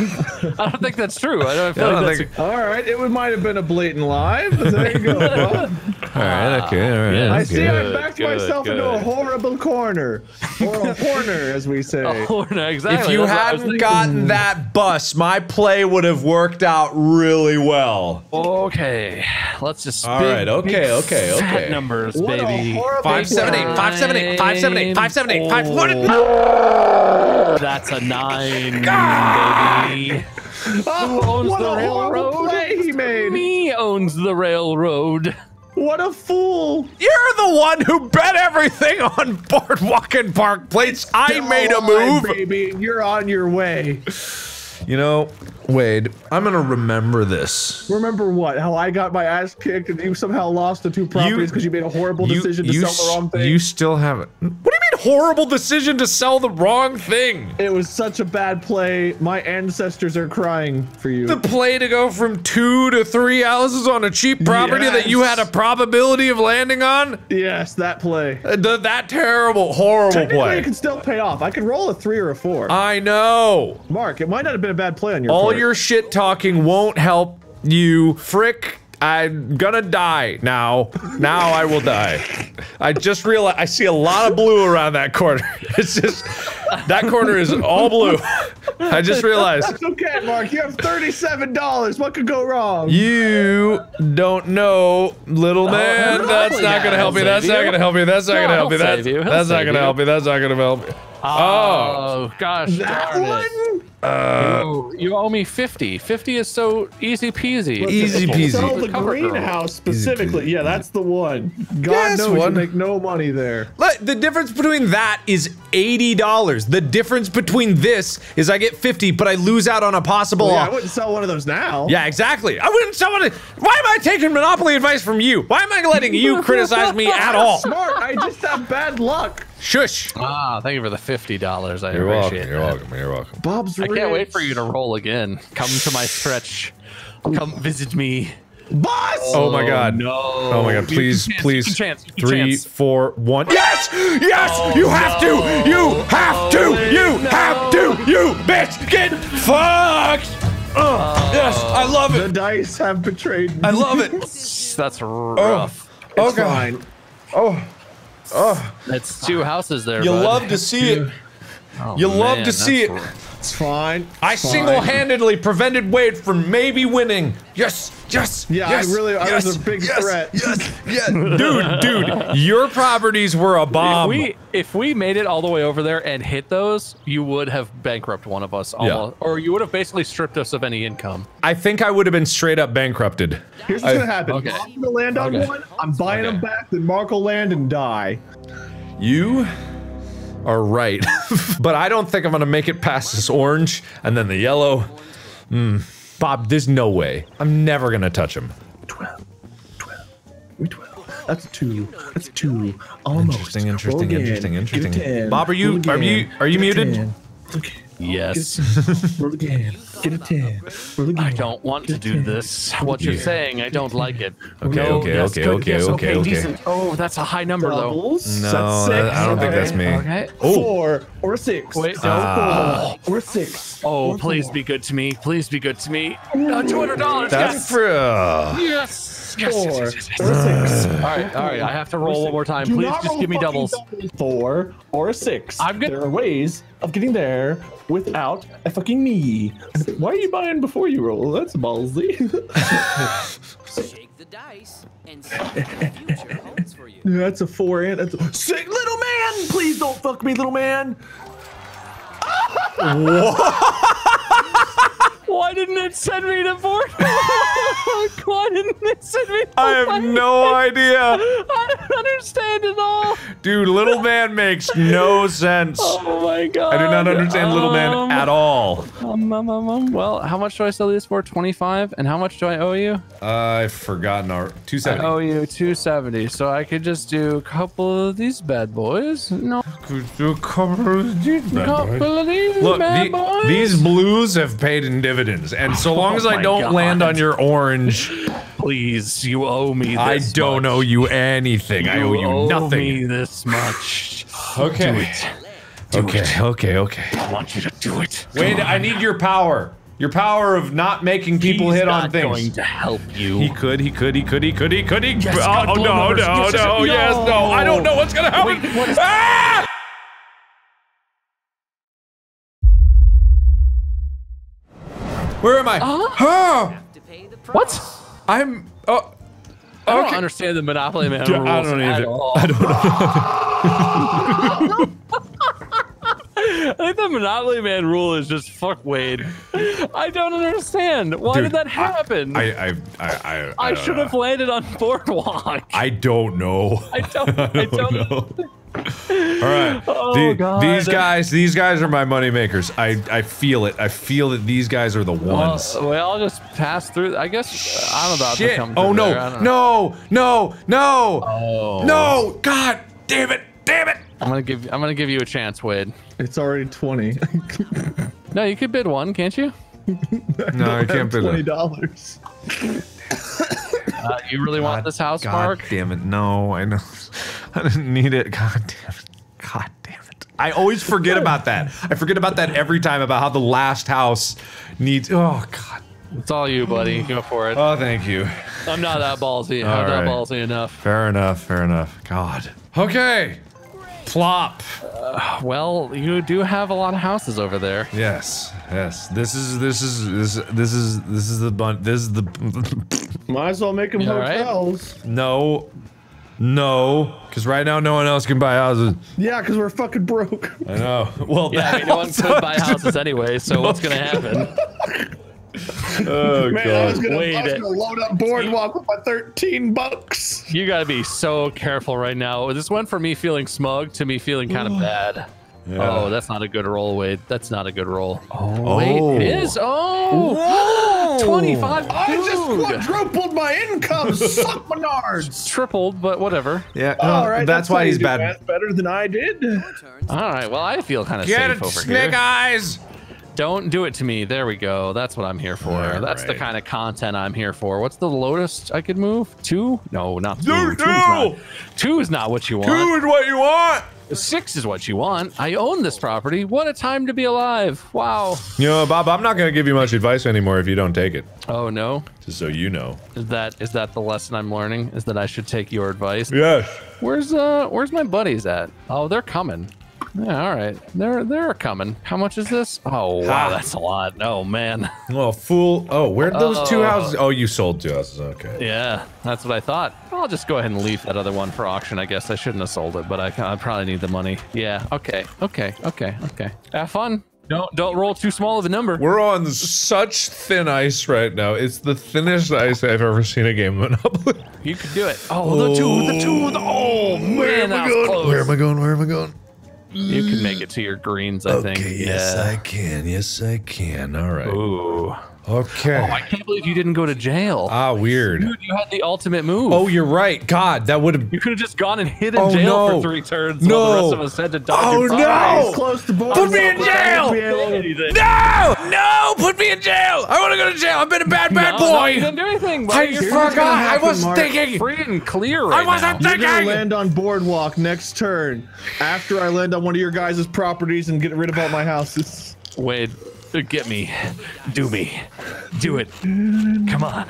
I don't think that's true. I don't think. All right, it might have been a blatant lie. But there you go. Bob. All right, okay, all right. Yes, I see I backed myself into a horrible corner. Or a horner, as we say. A horner, exactly. If you hadn't gotten that bus, my play would have worked out really well. Okay, let's just all right, okay. Numbers, what baby. 5, 7, 8, 5, 7, 8, 5, 7, 8, 5, 7, 8, 5. That's a 9, God. Baby. Who owns the railroad? He made. Me owns the railroad. What a fool! You're the one who bet everything on Boardwalk and Park Place. I made a move, baby. You're on your way. You know, Wade, I'm gonna remember this. Remember what? How I got my ass kicked and you somehow lost the 2 properties because you made a horrible decision to sell the wrong thing. You still haven't. What do you mean? horrible decision to sell the wrong thing. It was such a bad play. My ancestors are crying for you. The play to go from 2 to 3 houses on a cheap property that you had a probability of landing on? Yes, that play. That terrible, horrible play. It can still pay off. I could roll a 3 or a 4. I know. Mark, it might not have been a bad play on your part. Your shit talking won't help you. Frick. I'm gonna die now. Now I will die. I just realized I see a lot of blue around that corner. It's just that corner is all blue. I just realized. That's okay, Mark. You have $37. What could go wrong? You don't know, little man. That's not gonna help me. That's not gonna help me. That's not gonna help me. That's not gonna help me. That's not gonna help me. Oh gosh, darn it. You owe me 50. 50 is so easy peasy. Easy peasy. Sell the greenhouse specifically. Yeah, that's the one. God knows you make no money there. Look, the difference between that is $80. The difference between this is I get 50, but I lose out on a possible. Well, yeah, I wouldn't sell one of those now. Yeah, exactly. I wouldn't sell one. Why am I taking Monopoly advice from you? Why am I letting you criticize me at all? Smart. I just have bad luck. Shush. Ah, thank you for the $50. You're welcome. Bob's rich. I can't wait for you to roll again. Come to my stretch. Come visit me. Boss! Oh my god. No. Oh my god, please, please. Chance. 3, 4, 1. Yes! Yes! Oh, you have to! You have to! You have to! You bitch! Get fucked! Yes, I love it. The dice have betrayed me. I love it. That's rough. Oh, god. Oh, that's 2 houses there. You love to see it. Oh, you love to see it. It's fine. I single-handedly prevented Wade from maybe winning. Yes, yes, yeah, yes. Yeah, I was a big threat. Yes, yes. Dude, your properties were a bomb. If we made it all the way over there and hit those, you would have bankrupt one of us almost, or you would have basically stripped us of any income. I think I would have been straight up bankrupted. Here's what's gonna happen. Okay. I'm gonna land on one. I'm buying them back. Then Mark will land and die. You are right. But I don't think I'm gonna make it past this orange and then the yellow. Bob, there's no way. I'm never gonna touch him. 12. That's 2. That's 2. Almost. Interesting. Bob, are you muted? Okay. Yes. Roll again. Get a 10. I don't want to do this. What you're saying, I don't like it. Okay. Oh, that's a high number though. No, I don't think that's me. Okay. 4 or a 6. Wait, no. 4 or 6. Oh, please be good to me. Please be good to me. $200. That's for. Yes. 4 or 6. All right. I have to roll one more time. Please just give me doubles. 4 or a 6. There are ways of getting there without a fucking me. Why are you buying before you roll? That's ballsy. Shake the dice and see what the future holds for you. That's a 4 and that's a 6. Little man, please don't fuck me, little man. Why didn't it send me to Boardwalk? Why didn't it send me to Boardwalk? I have no idea. I don't understand at all. Dude, little man makes no sense. Oh my god. I do not understand little man at all. Well, how much do I sell these for? 25? And how much do I owe you? I've forgotten. 270. I owe you 270. So I could just do a couple of these bad boys. No. Could do a couple of these bad boys. Look, these blues have paid in dividends. And so long as I don't land on your orange, please, you owe me this much. I don't owe you anything. I owe you nothing. You owe me this much. Okay. Do it. Okay. I want you to do it. Wait, I need your power. Your power of not making people hit on things. He's not going to help you. He could. Yes, no. I don't know what's going to happen. Wait, what is ah! Where am I? What? I'm. Oh. Okay. I don't understand the Monopoly Man rules at all. I don't know. I think the Monopoly Man rule is just fuck Wade. I don't understand. Why did that happen? I should have landed on Boardwalk. I don't know. I don't know. All right, these guys are my money makers. I feel it. I feel that these guys are the ones. Well, I'll just pass through. I guess I'm about to come. Oh no, no, no, no, no! God damn it! I'm gonna give you a chance, Wade. It's already 20. No, you could bid one, can't you? No, I can't bid $20. You really want this house, Mark? God damn it! No, I know. I didn't need it. God damn it! God damn it! I always forget about that. I forget about that every time about how the last house needs. Oh God. It's all you, buddy. Go for it. Oh, thank you. I'm not that ballsy. I'm not ballsy enough. Fair enough. Fair enough. God. Okay. Plop. Well, you do have a lot of houses over there. Yes. Yes. This is the bunch. This is the. Might as well make them hotels. Right? No. No, because right now no one else can buy houses. Yeah, because we're fucking broke. I know. Well, yeah, I mean, no one could buy houses anyway. So what's gonna happen? Oh, man, God. I was gonna load up Boardwalk with my $13. You gotta be so careful right now. This went from me feeling smug to me feeling kind of bad. Yeah. Oh, that's not a good roll, Wade. That's not a good roll. Oh, Wade, it is. Oh, 25. I just quadrupled my income. Suck Menards. Tripled, but whatever. Yeah. All right. That's why he's bad. That's better than I did. All right. Well, I feel kind of safe over here. Snake eyes. Don't do it to me. There we go. That's what I'm here for. Right, that's the kind of content I'm here for. What's the lowest I could move? 2? No, not 2. 2 is not what you want. 2 is what you want. 6 is what you want. I own this property. What a time to be alive. Wow. You know, Bob, I'm not going to give you much advice anymore if you don't take it. Oh, no? Just so you know. Is that the lesson I'm learning? Is that I should take your advice? Yes. Where's my buddies at? Oh, they're coming. Yeah, all right. They're coming. How much is this? Oh, wow, that's a lot. Oh, man. Well, fool. Oh, where'd those 2 houses? Oh, you sold 2 houses. Okay. Yeah, that's what I thought. I'll just go ahead and leave that other one for auction, I guess. I shouldn't have sold it, but I probably need the money. Yeah, okay. Okay, okay, okay. Have fun. Don't roll too small of a number. We're on such thin ice right now. It's the thinnest ice I've ever seen a game of Monopoly. You can do it. Oh, the two. Oh, man, that was close. Where am I going? Where am I going? You can make it to your greens, I think. Yes, I can. Yes, I can. All right. Ooh. Okay. Oh, I can't believe you didn't go to jail. Ah, weird. Dude, you had the ultimate move. Oh, you're right. God, that would have. You could have just gone and hid in jail for 3 turns while the rest of us had to dodge. Oh, no! Close to board. Put me in jail! No! No! Put me in jail! I want to go to jail. I've been a bad boy. No, you didn't do anything. I forgot. I wasn't thinking. Free and clear right now. I wasn't thinking. You're gonna land on Boardwalk next turn after I land on one of your guys' properties and get rid of all my houses. Wade. Get me. Do me. Do it. Come on.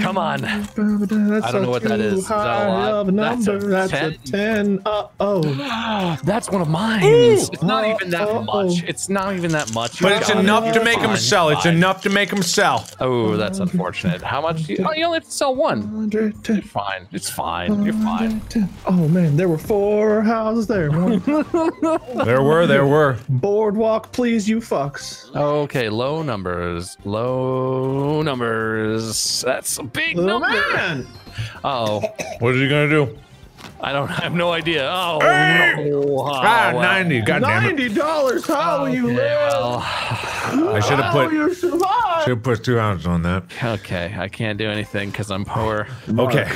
Come on. I don't know what that is. Is that a lot? That's a 10. Oh. That's one of mine. It's not even that much. It's not even that much. But it's enough to make him sell. It's enough to make him sell. Oh, that's unfortunate. How much do you... Oh, you only have to sell 1. You're fine. It's fine. You're fine. Oh, man. There were 4 houses there. There were. Boardwalk, please, you fuck. Okay, low numbers. Low numbers. That's a big number. Uh-oh. What are you gonna do? I have no idea. Oh, no. Wow. 90. God damn it. $90. How will you live? I should have put 2 ounces on that. Okay, I can't do anything because I'm poor. Okay.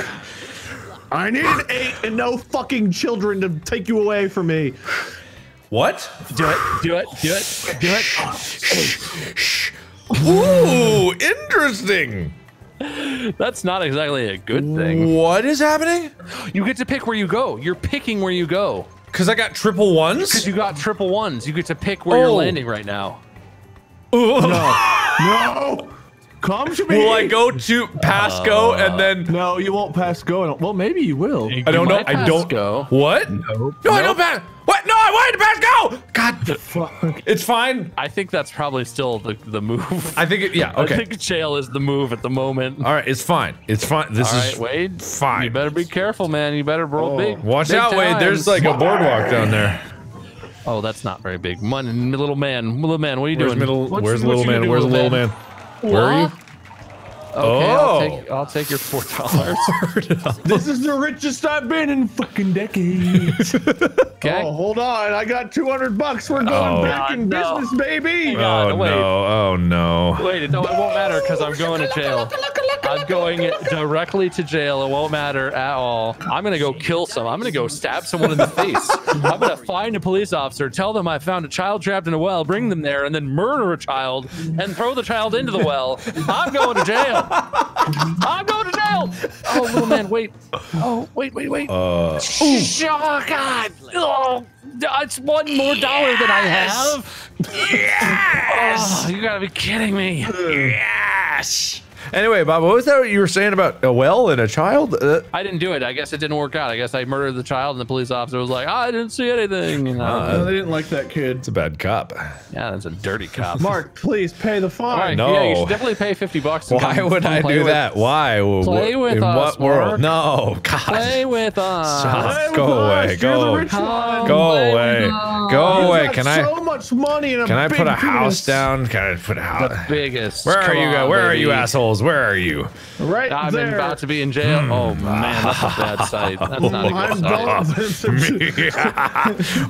I need an 8 and no fucking children to take you away from me. What? Do it, do it, do it, do it. Ooh, interesting. That's not exactly a good thing. What is happening? You get to pick where you go. You're picking where you go. Because I got triple ones? Because you got triple ones. You get to pick where you're landing right now. No. No. Come to me. Will I go to Pasco and then? No, you won't Pasco. Well, maybe you will. I don't know. I don't go. What? Nope. No, I don't Pasco. What? No, I wanted to Pasco. God the fuck. It's fine. I think that's probably still the move. I think. Yeah. Okay. I think jail is the move at the moment. All right. It's fine. It's fine. This is Wade. Fine. You better be careful, man. You better roll big. Watch out, Wade. There's like a boardwalk down there. Oh, that's not very big. Little man. What are you doing? Where's little man? Where's little man? Where are you? Okay, oh. I'll take your $4. This is the richest I've been in fucking decades. Okay. Oh, hold on. I got $200. We're going back in business, baby. Oh, wait. No. Oh, no. Wait, no, it won't matter because I'm going to jail. I'm going directly to jail. It won't matter at all. I'm going to go kill someone. I'm going to go stab someone in the face. I'm going to find a police officer, tell them I found a child trapped in a well, bring them there, and then murder a child and throw the child into the well. I'm going to jail. I'm going to jail. Oh, little man, wait. Oh, wait. Oh, God. Oh, it's one more dollar than I have. Yes. Oh, you got to be kidding me. Yes. Anyway, Bob, what was that you were saying about a well and a child? I didn't do it. I guess it didn't work out. I guess I murdered the child, and the police officer was like, oh, I didn't see anything. You know? They didn't like that kid. It's a bad cop. Yeah, that's a dirty cop. Mark, please pay the fine. Right, no. Yeah, you should definitely pay $50. Why would I do that? Why? Play with us, Mark. No, God. Play with us. Stop. Go away. Go away. Go away. Go away. Can I? So much money in a big penis. Can I put a house down? Can I put a house? The biggest. Where are you guys? Where are you assholes? Where are you? Right there. I'm about to be in jail. Oh, man, that's a bad sight. That's not a good sight.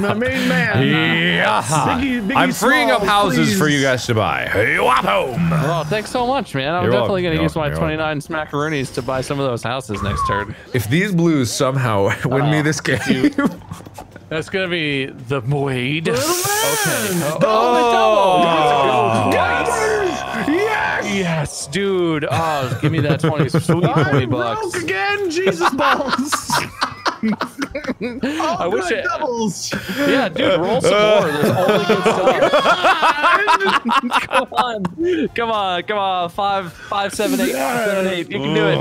My main man. Biggie, I'm freeing up houses for you guys to buy. Hey, home. Well, thanks so much, man. I'm definitely going to use my 29 smackaroonies to buy some of those houses next turn. If these blues somehow win me this game. That's going to be the Wade. Okay. Oh, oh, yes, dude. Oh, give me that 20, sweet $20. Broke again, Jesus balls. I wish it. Doubles. Yeah, dude, roll some more. There's only good stuff. Come on, come on, come on. 5, 5, 7, 8, 7, 8. You can do it.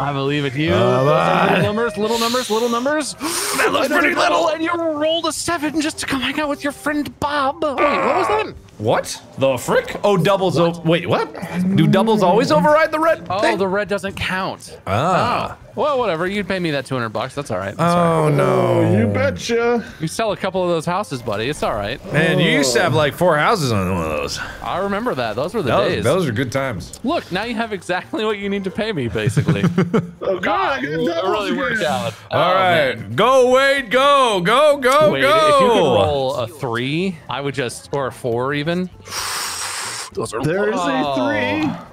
I believe in you. Little numbers. That looks pretty little. And you rolled a 7 just to come hang out with your friend Bob. Wait, what was that? What? The frick? Oh, doubles. Wait, what? Do doubles always override the red? Oh, the red doesn't count. Ah. Oh. Well, whatever. You'd pay me that $200. That's all right. That's all right. No. You betcha. You sell a couple of those houses, buddy. It's all right. Man, you used to have like 4 houses on one of those. I remember that. Those were the days. Those are good times. Look, now you have exactly what you need to pay me, basically. Oh, God. It really worked out. All right. Man. Go, Wade. Go. Go, go, Wade, go. If you could roll a 3, I would just, or a 4 even. Those are a 3.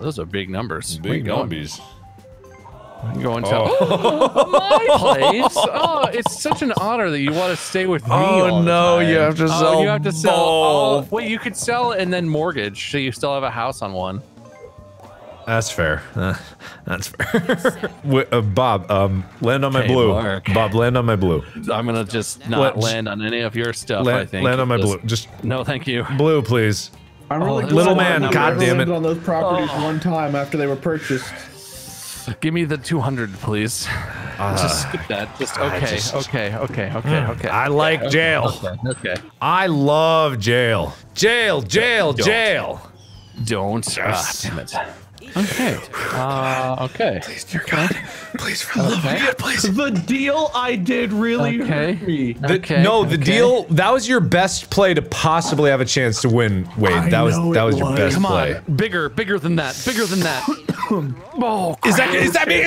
Those are big numbers. Big numbers. I'm going to my place. Oh, it's such an honor that you want to stay with me. Oh no, you have to sell. You have to sell. Oh, wait, you could sell and then mortgage, so you still have a house on one. That's fair. That's fair. Bob, land on my blue. Mark. Bob, land on my blue. I'm gonna just not land on any of your stuff. I think. Land on my blue. Just no, thank you. Blue, please. I'm really little man. God damn it. On those properties one time after they were purchased. Give me the 200, please. Just skip that. Just okay. I like jail. Okay. I love jail. Jail. Don't. Damn it. Okay. Okay. Please, dear God. Please, for the love of God, please. The deal I did really hurt me. The deal. That was your best play to possibly have a chance to win, Wade. That was your best play. Come on, bigger than that. Oh, Is that me?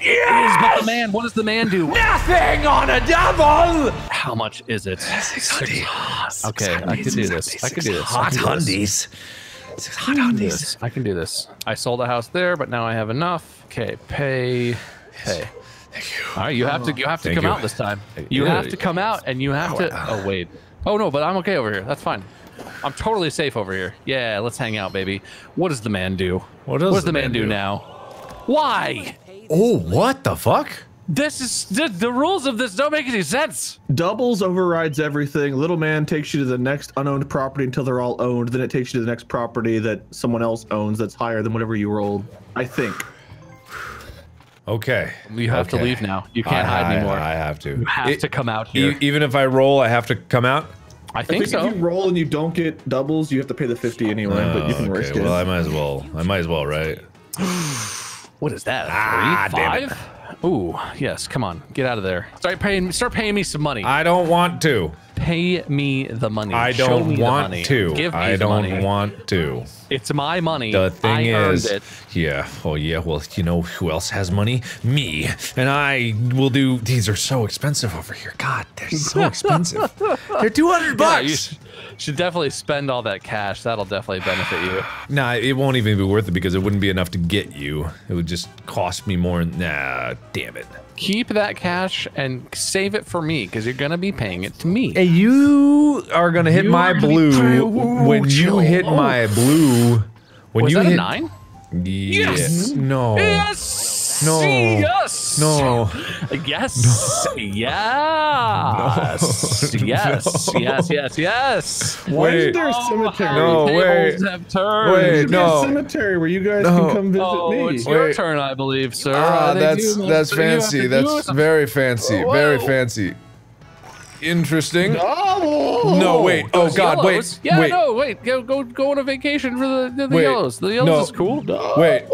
Yes. But the man. What does the man do? Nothing on a double. How much is it? 600. Okay, I could do this. Hot hundies. I can do this. I sold a house there, but now I have enough. Okay, pay. Thank you. All right, you have to come out this time. You have to come out, and you have to. Oh wait. Oh no, but I'm okay over here. That's fine. I'm totally safe over here. Yeah, let's hang out, baby. What does the man do? What does the man do now? Why? Oh, what the fuck? This is the rules of this don't make any sense. Doubles overrides everything. Little man takes you to the next unowned property until they're all owned. Then it takes you to the next property that someone else owns that's higher than whatever you rolled, I think. Okay. You have to leave now. You can't hide anymore. I have to. You have to come out here. Even if I roll, I have to come out? I think so. If you roll and you don't get doubles, you have to pay the 50 anyway, but you can risk it. Well, I might as well, right? What is that? 3, 5? Damn it. Ooh, yes, come on, get out of there. Start paying me some money. I don't want to. Pay me the money. I don't want to. Give me the money. I don't want to. It's my money. The thing is, I earned it. Yeah. Oh, yeah. Well, you know who else has money? Me. And I will do. These are so expensive over here. God, they're so expensive. They're 200 bucks. Yeah, you should definitely spend all that cash. That'll definitely benefit you. Nah, it won't even be worth it because it wouldn't be enough to get you. It would just cost me more. Nah, damn it. Keep that cash and save it for me because you're going to be paying it to me. Hey, you are going to hit my blue when you hit my blue. Was that a 9? Yes. No. Yes. No. Yes. No. Yes. Yes. Yes. Yes. Yes. Yes. Why is there a cemetery? No, wait. Wait, no. There's a cemetery where you guys can come visit me. It's your turn, I believe, sir. Ah, that's fancy. That's very fancy. Very fancy. Interesting. No, wait. Oh, God, wait. Yeah, wait. No, wait. Go on a vacation for the yellows. The yellows is cool. No. Wait.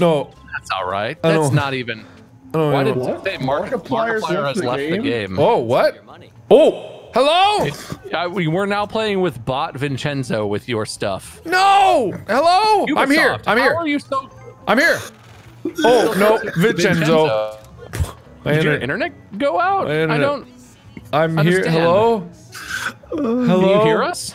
No. That's all right. That's not even. Why did they Markiplier has left the game? Oh, what? Oh, hello? We're now playing with bot Vincenzo with your stuff. No! Hello? Ubisoft. I'm here. I'm here. How are you so... I'm here. Oh, no. Vincenzo. Did your internet go out? I don't... I'm here. Hello? Hello? Do you hear us?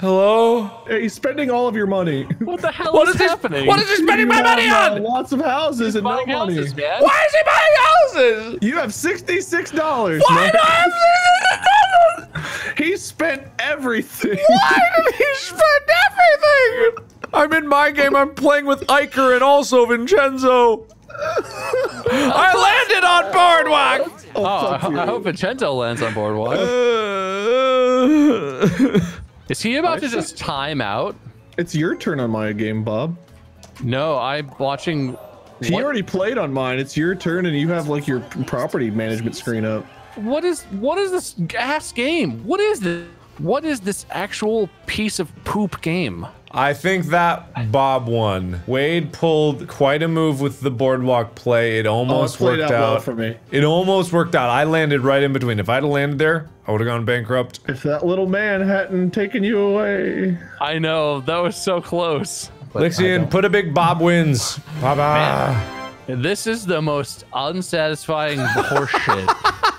Hello? He's spending all of your money. What the hell is happening? What is he spending my money on? Lots of houses and no money. Why is he buying houses? You have $66. Why do I have $66? He spent everything. Why did he spend everything? I'm in my game. I'm playing with Iker and also Vincenzo. I landed on Boardwalk. Oh, I hope Vincenzo lands on Boardwalk. Is he about to just time out? It's your turn on my game, Bob. No, I'm watching. He already played on mine. It's your turn, and you have like your property management screen up. What is this ass game? What is this? What is this actual piece of poop game? I think that Bob won. Wade pulled quite a move with the boardwalk play. It almost worked out well for me. It almost worked out. I landed right in between. If I'd have landed there, I would have gone bankrupt. If that little man hadn't taken you away. I know, that was so close. Lixian, put a big Bob wins. Baba. This is the most unsatisfying horseshit.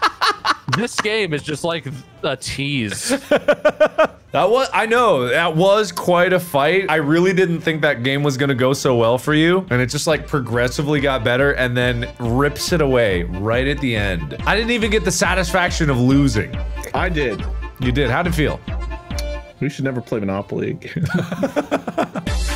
This game is just like a tease. I know, that was quite a fight. I really didn't think that game was gonna go so well for you, and it just like progressively got better and then rips it away right at the end. I didn't even get the satisfaction of losing. I did. You did, how'd it feel? We should never play Monopoly again.